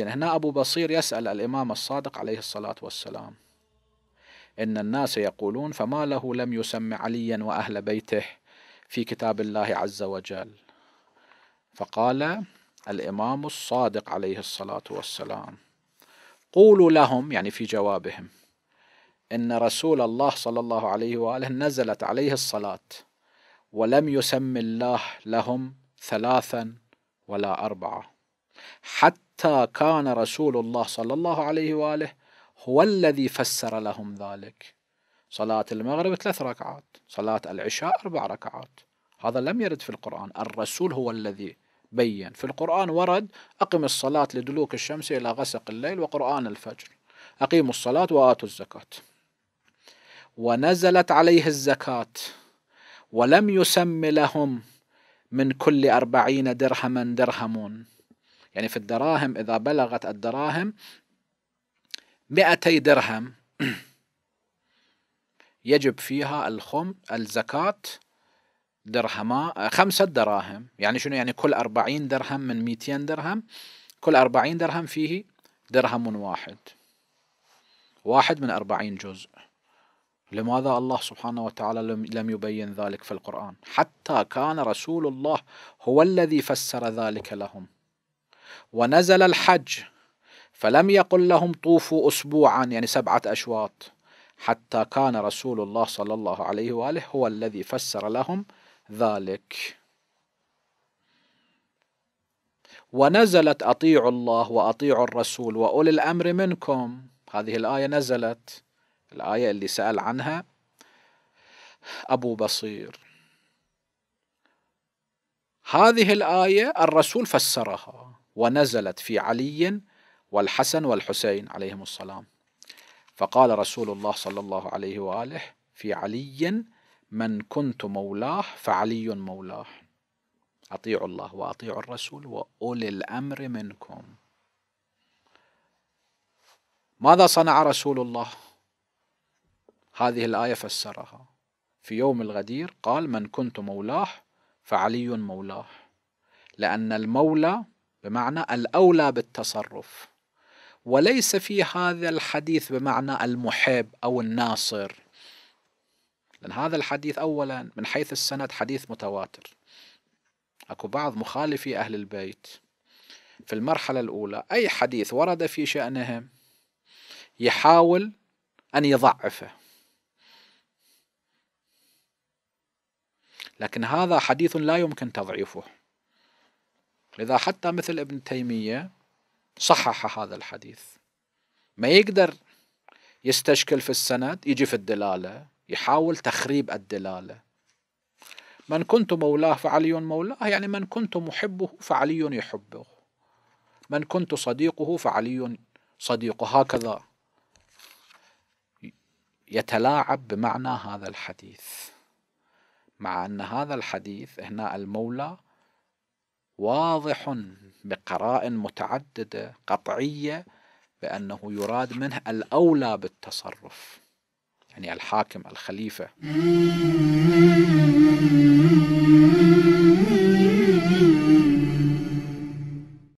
زين هنا أبو بصير يسأل الإمام الصادق عليه الصلاة والسلام إن الناس يقولون فما له لم يسمي عليا وأهل بيته في كتاب الله عز وجل، فقال الإمام الصادق عليه الصلاة والسلام قولوا لهم، يعني في جوابهم، إن رسول الله صلى الله عليه وآله نزلت عليه الصلاة ولم يسم الله لهم ثلاثا ولا أربعة، حتى كان رسول الله صلى الله عليه وآله هو الذي فسر لهم ذلك. صلاة المغرب 3 ركعات، صلاة العشاء 4 ركعات، هذا لم يرد في القرآن، الرسول هو الذي بين. في القرآن ورد أقم الصلاة لدلوك الشمس إلى غسق الليل وقرآن الفجر، أقيموا الصلاة وآتوا الزكاة، ونزلت عليه الزكاة ولم يسم لهم من كل 40 درهما درهم، يعني في الدراهم إذا بلغت الدراهم 200 درهم يجب فيها الزكاة درهما 5 دراهم، يعني شنو؟ يعني كل 40 درهم من 200 درهم كل 40 درهم فيه درهم واحد من 40 جزء. لماذا الله سبحانه وتعالى لم يبين ذلك في القرآن؟ حتى كان رسول الله هو الذي فسر ذلك لهم. ونزل الحج فلم يقل لهم طوفوا أسبوعا، يعني 7 أشواط، حتى كان رسول الله صلى الله عليه وآله هو الذي فسر لهم ذلك. ونزلت أطيعوا الله وأطيعوا الرسول وأولي الأمر منكم، هذه الآية نزلت، الآية اللي سأل عنها أبو بصير. هذه الآية الرسول فسرها ونزلت في علي والحسن والحسين عليهم السلام، فقال رسول الله صلى الله عليه وآله في علي من كنت مولاه فعلي مولاه، أطيعوا الله وأطيعوا الرسول وأولي الأمر منكم. ماذا صنع رسول الله؟ هذه الآية فسرها في يوم الغدير، قال من كنت مولاه فعلي مولاه، لأن المولى بمعنى الأولى بالتصرف، وليس في هذا الحديث بمعنى المحب أو الناصر، لأن هذا الحديث أولا من حيث السند حديث متواتر. أكو بعض مخالفي أهل البيت في المرحلة الأولى أي حديث ورد في شأنهم يحاول أن يضعفه، لكن هذا حديث لا يمكن تضعيفه، لذا حتى مثل ابن تيمية صحح هذا الحديث، ما يقدر يستشكل في السند، يجي في الدلالة يحاول تخريب الدلالة. من كنت مولاه فعلي مولاه، يعني من كنت محبه فعلي يحبه، من كنت صديقه فعلي صديقه، هكذا يتلاعب بمعنى هذا الحديث، مع أن هذا الحديث هنا المولى واضح بقرائن متعددة قطعية بأنه يراد منه الأولى بالتصرف، يعني الحاكم الخليفة.